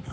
The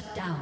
Shut down.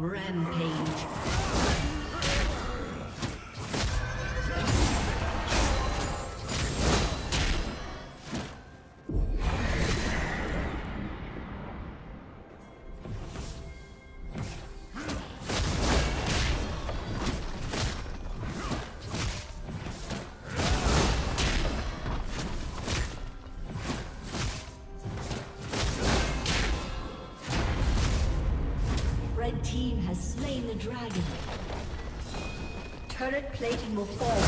Rampage. The team has slain the dragon. Turret plating will fall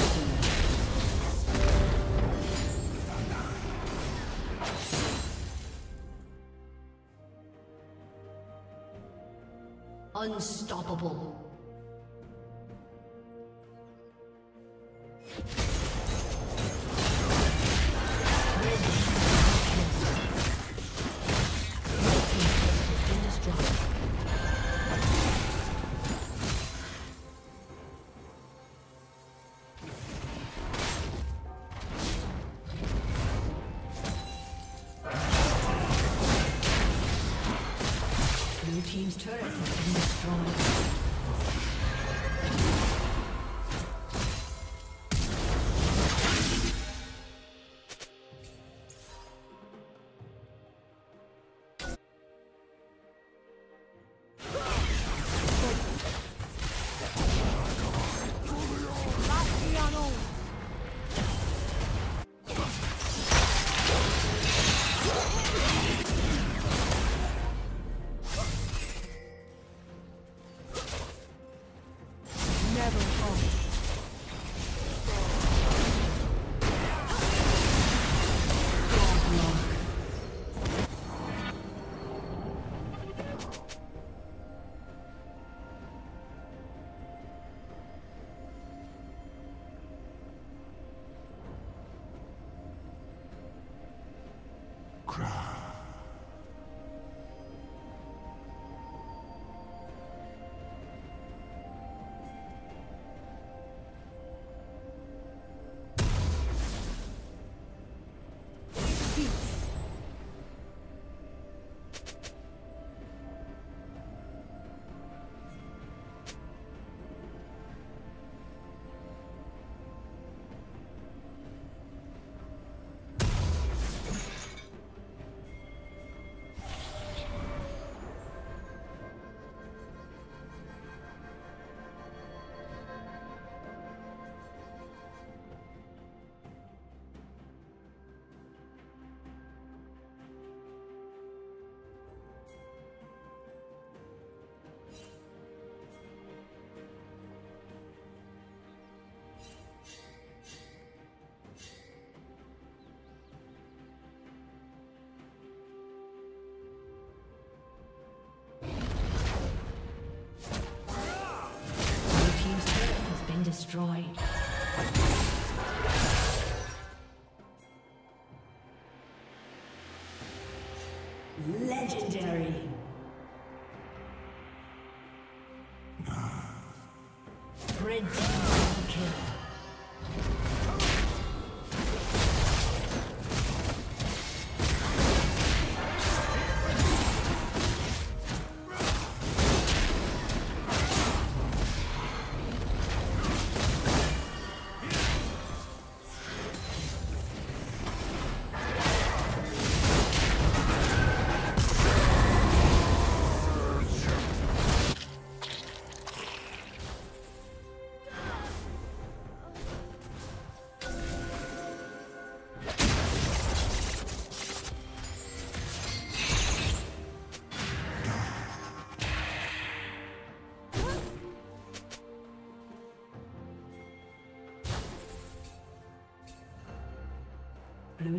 soon. Unstoppable. Team's turret has been destroyed. Legendary. Red team kill. Blue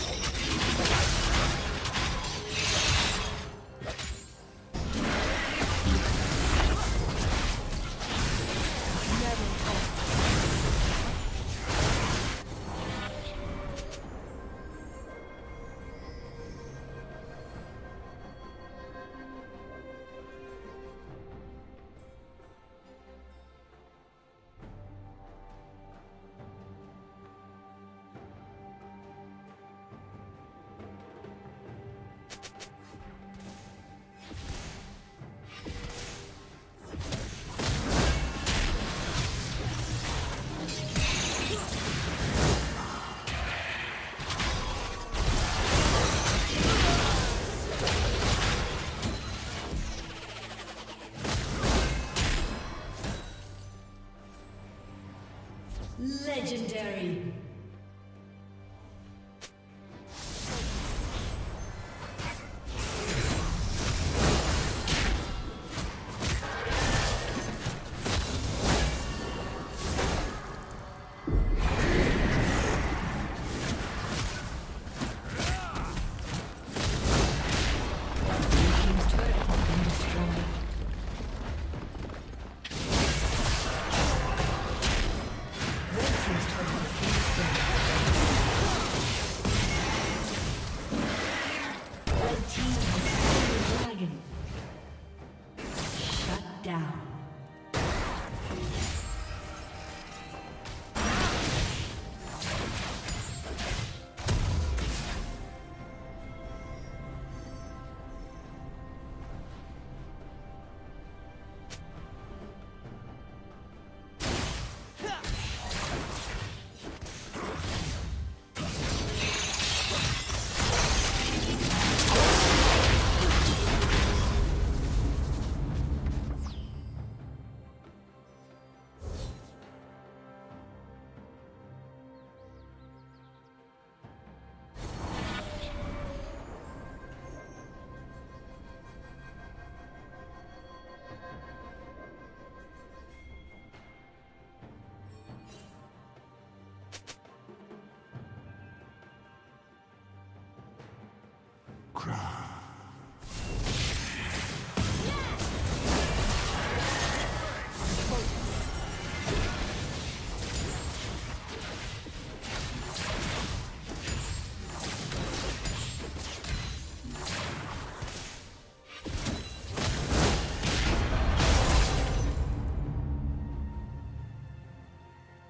Legendary.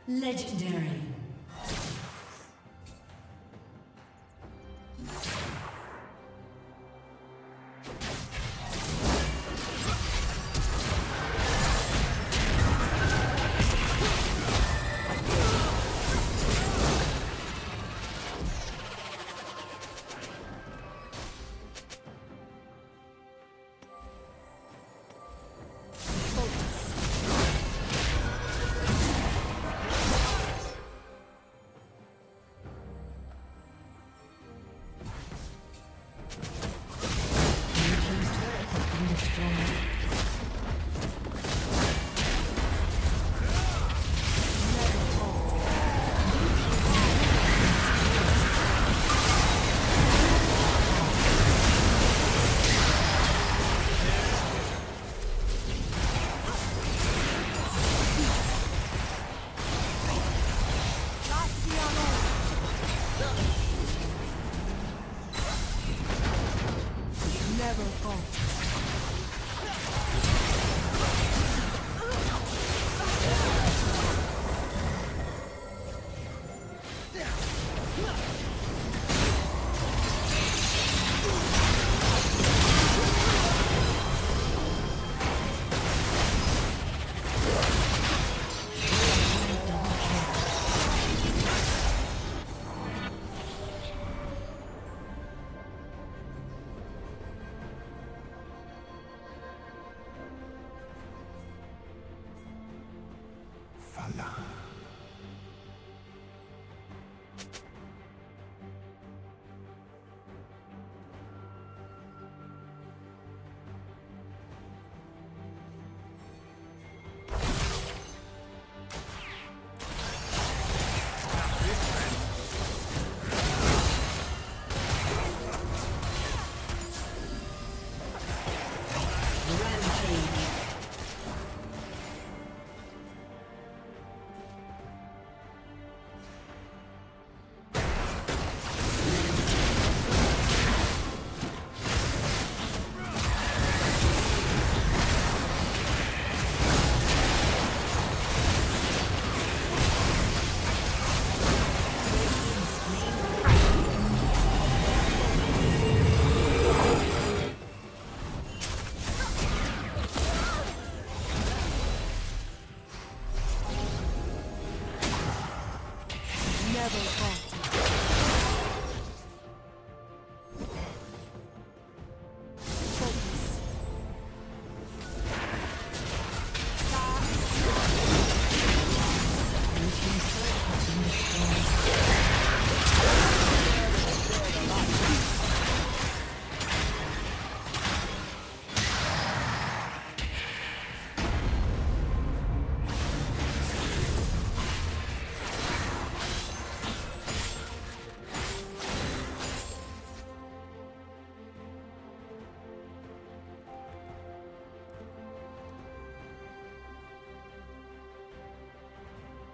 Legendary.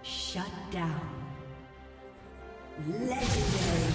Shut down. Legendary.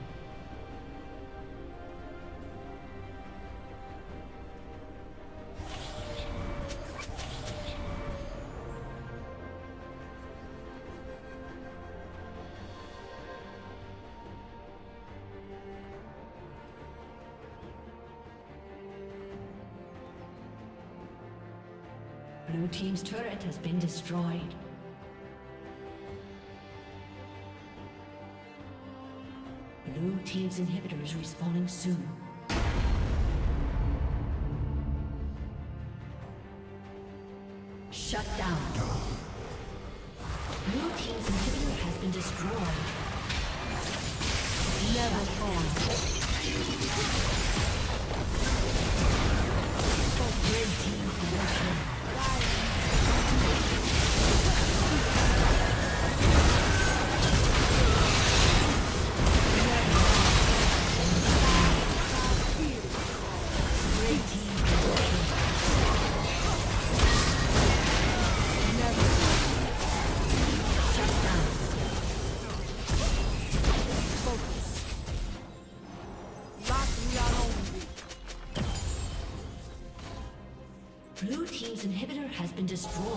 Blue team's turret has been destroyed. Blue team's inhibitor is respawning soon. Shut down. Blue team's inhibitor has been destroyed. Level 4. Red team promotion. Blue team's inhibitor has been destroyed.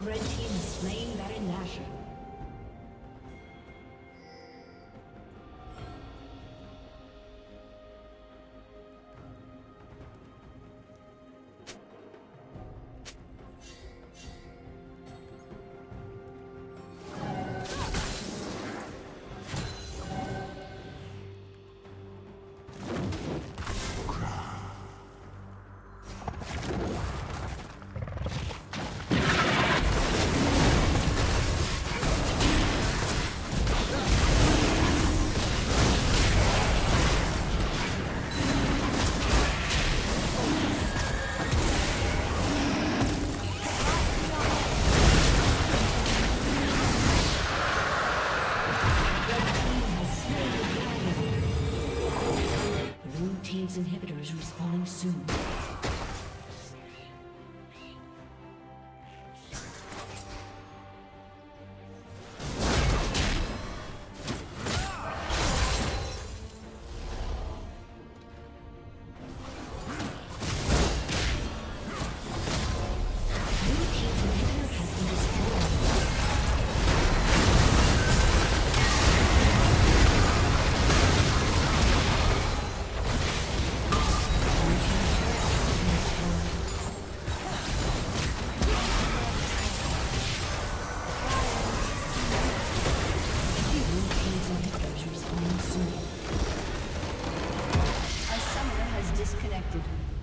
Red team is slaying Baron Nashor. Inhibitor is respawning soon. Disconnected.